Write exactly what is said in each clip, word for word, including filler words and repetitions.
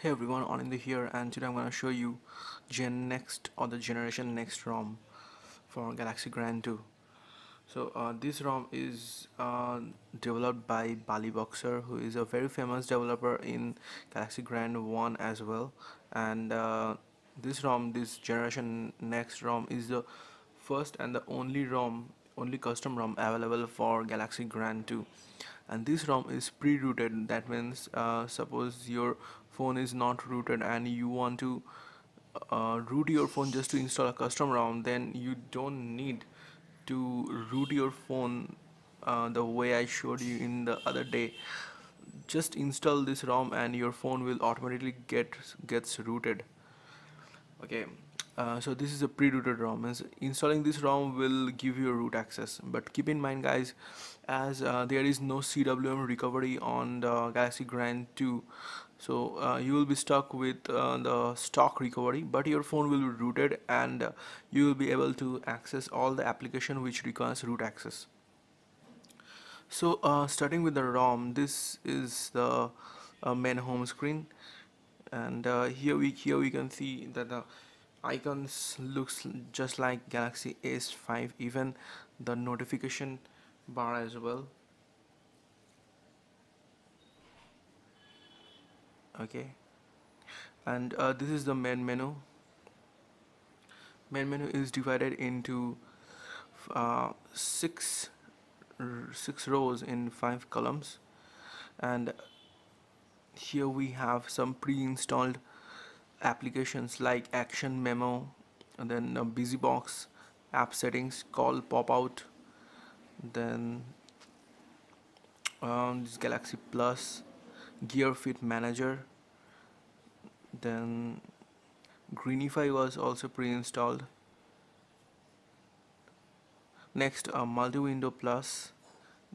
Hey everyone, Odin here, and today I'm going to show you Gen Next or the Generation Next ROM for Galaxy Grand two. So uh, this ROM is uh, developed by Bali Boxer, who is a very famous developer in Galaxy Grand one as well. And uh, this ROM, this Generation Next ROM, is the first and the only ROM, only custom ROM available for Galaxy Grand two. And this ROM is pre-rooted. That means uh, suppose your phone is not rooted and you want to uh, root your phone just to install a custom ROM, then you don't need to root your phone uh, the way I showed you in the other day. Just install this ROM and your phone will automatically get gets rooted. Okay, uh, so this is a pre-rooted ROM. Installing this ROM will give you root access, but keep in mind guys, as uh, there is no C W M recovery on the Galaxy Grand two, so uh, you will be stuck with uh, the stock recovery, but your phone will be rooted and uh, you will be able to access all the application which requires root access. So uh, starting with the ROM, this is the uh, main home screen, and uh, here we here we can see that the icons looks just like Galaxy S five, even the notification bar as well. Okay, and uh, this is the main menu. Main menu is divided into uh, six six rows in five columns, and here we have some pre-installed applications like Action Memo, and then uh, Busy Box, App Settings, Call Pop Out, then um, this Galaxy Plus, Gear Fit Manager, then Greenify was also pre-installed. Next, uh, multi-window plus.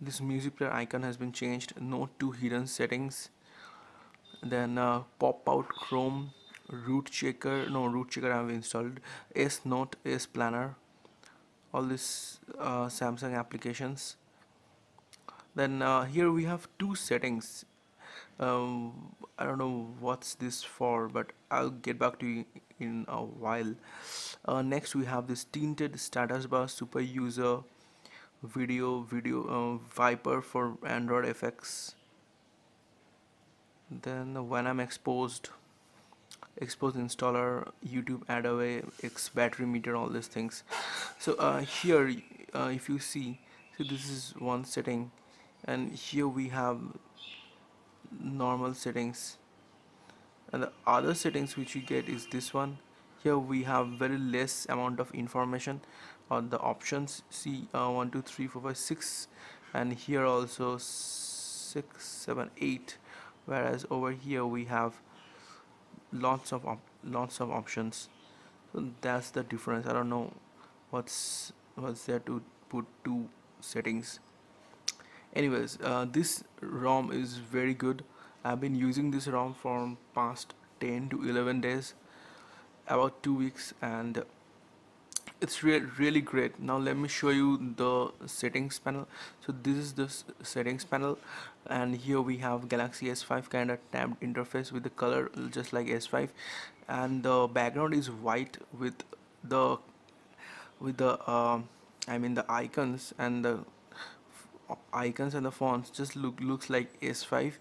This music player icon has been changed. Note to hidden settings. Then uh, pop-out Chrome, root checker. No, root checker I have installed. S Note, S Planner. All these uh, Samsung applications. Then uh, here we have two settings. Um, I don't know what's this for, but I'll get back to you in a while. Uh, next we have this tinted status bar, super user, video, video uh, Viper for Android F X. Then when I'm exposed, Expose Installer, YouTube Ad-Away, X Battery Meter, all these things. So uh, here uh, if you see, so this is one setting, and here we have normal settings, and the other settings which you get is this one. Here we have very less amount of information on the options. See uh, one two three four five six, and here also six seven eight, whereas over here we have lots of op lots of options. So that's the difference. I don't know what's what's there to put two settings. Anyways, uh, this ROM is very good. I've been using this ROM for past ten to eleven days, about two weeks, and it's re really great. Now let me show you the settings panel. So this is the settings panel, and here we have Galaxy S five kind of tabbed interface with the color just like S five, and the background is white with the with the uh, I mean the icons and the icons and the fonts just look looks like S five.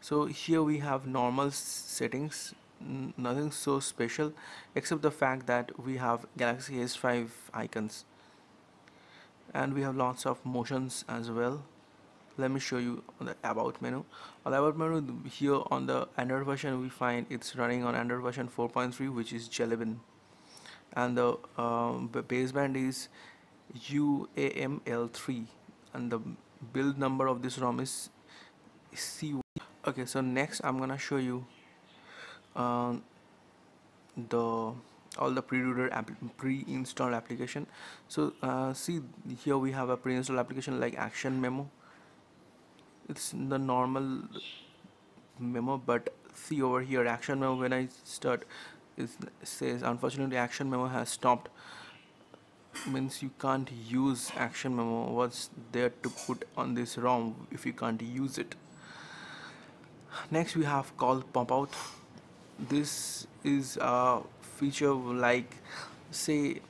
So here we have normal settings, nothing so special except the fact that we have Galaxy S five icons, and we have lots of motions as well. Let me show you the about menu. On the about menu, here on the Android version, we find it's running on Android version four point three, which is Jelly Bean, and the um, baseband is U A M L three, and the build number of this ROM is C one. Okay, so next I'm gonna show you uh, the all the pre-rooted app pre-installed application. So uh, see, here we have a pre-installed application like Action Memo. It's the normal memo, but see over here, Action Memo, when I start, it says unfortunately Action Memo has stopped. Means you can't use Action Memo. What's there to put on this ROM if you can't use it? Next we have called pop out. This is a feature like, say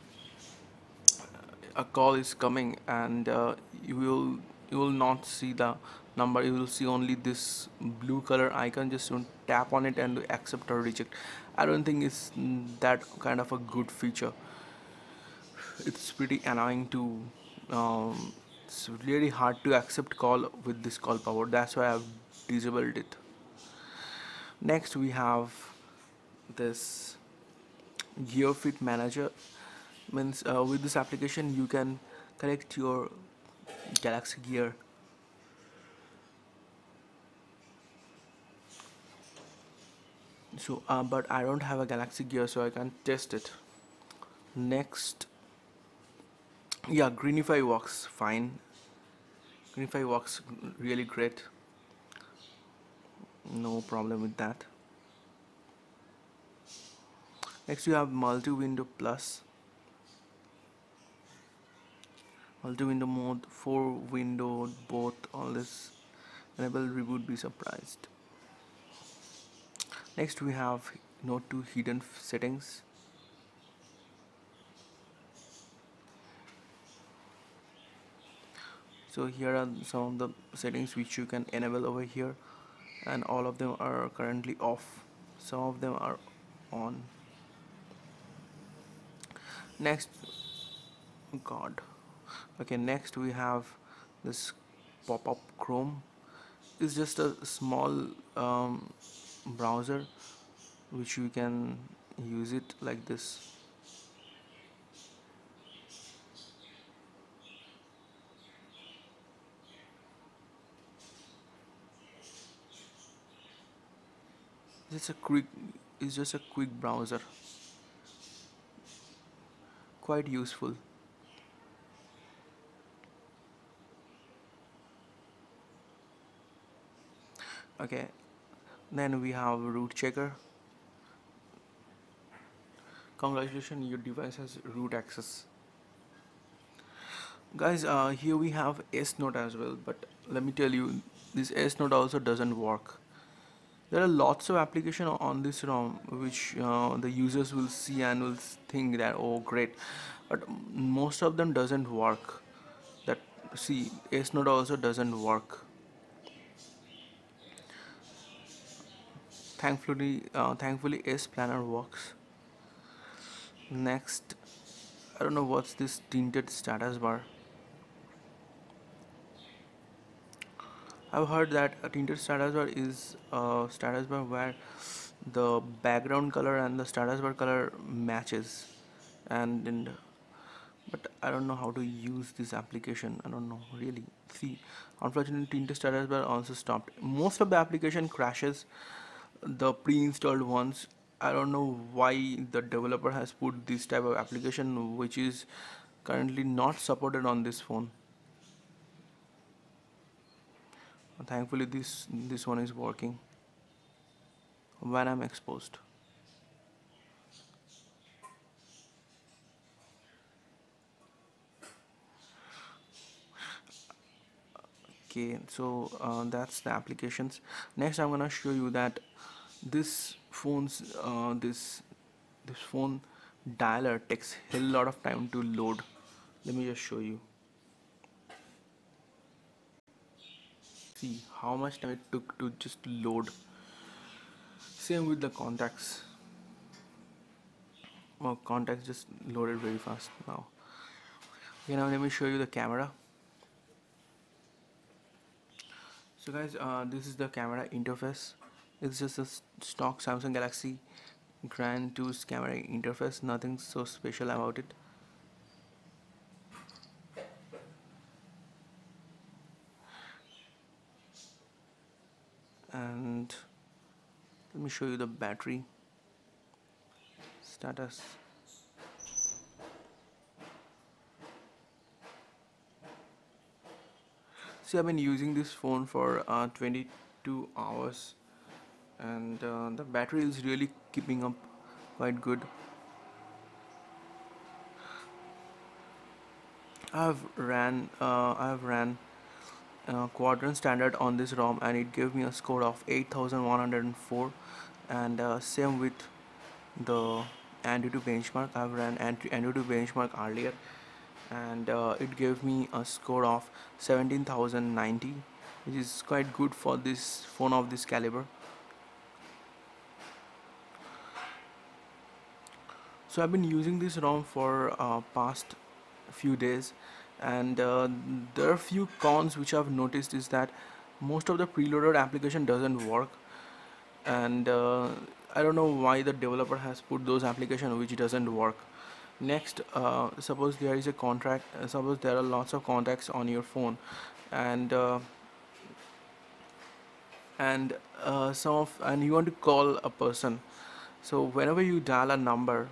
a call is coming and uh, you will you will not see the number, you will see only this blue color icon. Just don't tap on it and accept or reject. I don't think it's that kind of a good feature. It's pretty annoying to um, it's really hard to accept call with this call power. That's why I've disabled it. Next we have this Gear Fit Manager. Means uh, with this application you can connect your Galaxy Gear so uh, but I don't have a Galaxy Gear, so I can't test it. Next, yeah, Greenify works fine. Greenify works really great, no problem with that. Next you have multi-window plus, multi-window mode, four window, both, all this enable, reboot, be surprised. Next we have Note two hidden settings. So here are some of the settings which you can enable over here, and all of them are currently off, some of them are on. Next, God. Okay, next we have this pop-up Chrome. It's just a small um, browser which you can use it like this. It's a quick, it's just a quick browser, quite useful. Okay, then we have root checker. Congratulations, your device has root access, guys. Uh, here we have S Note as well, but let me tell you, this S Note also doesn't work. There are lots of applications on this ROM which uh, the users will see and will think that, oh great, but most of them doesn't work. That, see, S Note also doesn't work. Thankfully, uh, thankfully, S Planner works. Next, I don't know what's this tinted status bar. I've heard that a tinted status bar is a status bar where the background color and the status bar color matches, and, and but I don't know how to use this application. I don't know really. See, unfortunately, tinted status bar also stopped. Most of the application crashes, the pre-installed ones. I don't know why the developer has put this type of application which is currently not supported on this phone. Thankfully this this one is working when I'm exposed. Okay, so uh, that's the applications. Next I'm gonna show you that this phone's uh, this this phone dialer takes a hell lot of time to load. Let me just show you. See how much time it took to just load. Same with the contacts. Well, contacts just loaded very fast now. Okay, now let me show you the camera. So guys, uh, this is the camera interface. It's just a stock Samsung Galaxy Grand two's camera interface, nothing so special about it. And let me show you the battery status. See, I've been using this phone for uh, twenty-two hours and uh, the battery is really keeping up quite good. I've ran uh, I've ran uh, Quadrant Standard on this ROM, and it gave me a score of eight thousand one hundred four, and uh, same with the Antutu benchmark. I've ran Antutu benchmark earlier, and uh, it gave me a score of seventeen thousand ninety, which is quite good for this phone of this caliber. So I've been using this ROM for uh, past few days, and uh, there are few cons which I've noticed is that most of the preloaded application doesn't work, and uh, I don't know why the developer has put those application which doesn't work. Next, uh, suppose there is a contract, uh, suppose there are lots of contacts on your phone, and uh, and uh, some of and you want to call a person. So whenever you dial a number,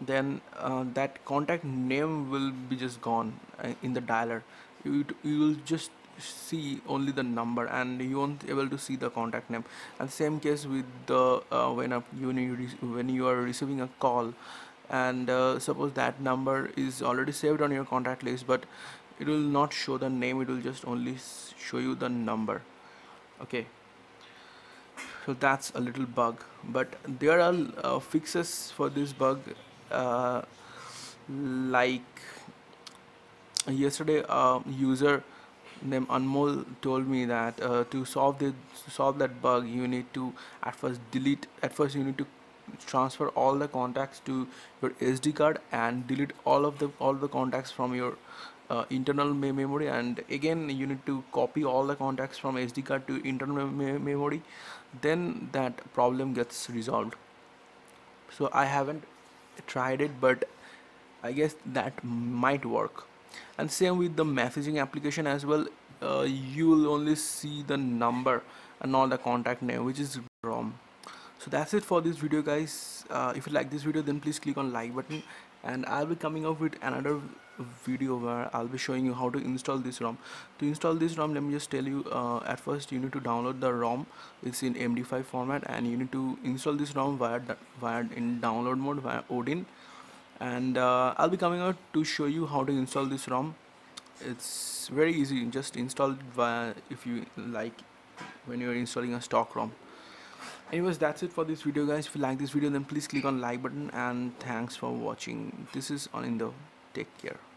then uh, that contact name will be just gone uh, in the dialer. You you will just see only the number, and you won't be able to see the contact name. And same case with the uh, when a, you when you are receiving a call, and uh, suppose that number is already saved on your contact list, but it will not show the name. It will just only show you the number. Okay, so that's a little bug, but there are uh, fixes for this bug. Uh, like yesterday, uh, user named Anmol told me that uh, to solve the solve that bug, you need to at first delete at first you need to transfer all the contacts to your S D card and delete all of the all the contacts from your uh, internal me memory, and again you need to copy all the contacts from S D card to internal me memory. Then that problem gets resolved. So I haven't tried it, but I guess that might work. And same with the messaging application as well. Uh, you will only see the number and not the contact name, which is ROM. So that's it for this video, guys. Uh, if you like this video, then please click on like button, and I'll be coming up with another video where I'll be showing you how to install this ROM. To install this ROM, let me just tell you, uh, at first you need to download the ROM. It's in M D five format, and you need to install this ROM via that via in download mode via Odin, and uh, I'll be coming out to show you how to install this ROM. It's very easy, just install it via, if you like, when you're installing a stock ROM. Anyways, that's it for this video, guys. If you like this video, then please click on like button, and thanks for watching. This is Anindo. Take care.